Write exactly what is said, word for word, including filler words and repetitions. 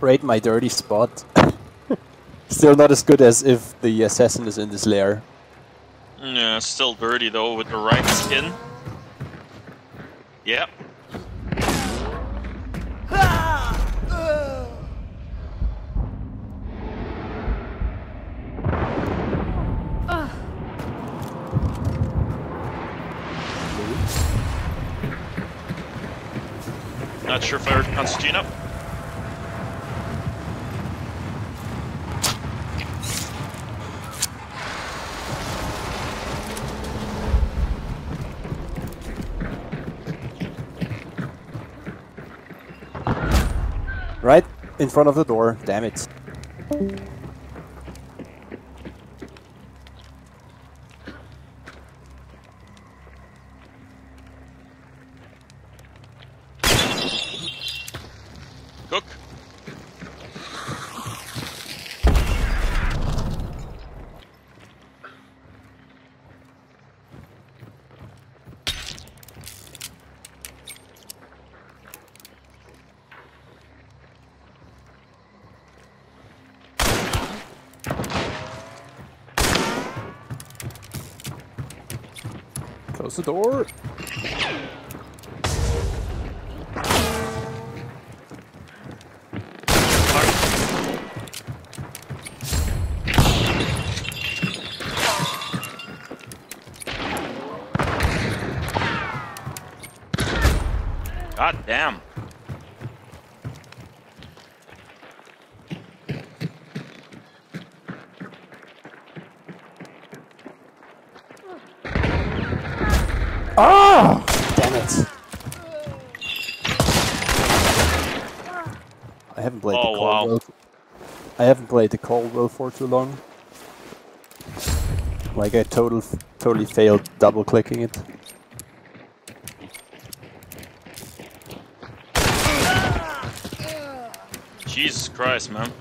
raid my dirty spot. Still not as good as if the assassin is in this lair. Yeah, still dirty though, with the right skin. Yep. Not sure if I heard Constantine up. Right in front of the door, damn it. Cook. Close the door. God damn. Oh! Damn it. I haven't played oh, the Caldwell. Wow. I haven't played the Caldwell for too long. Like I total, totally failed double clicking it. Jesus Christ, man.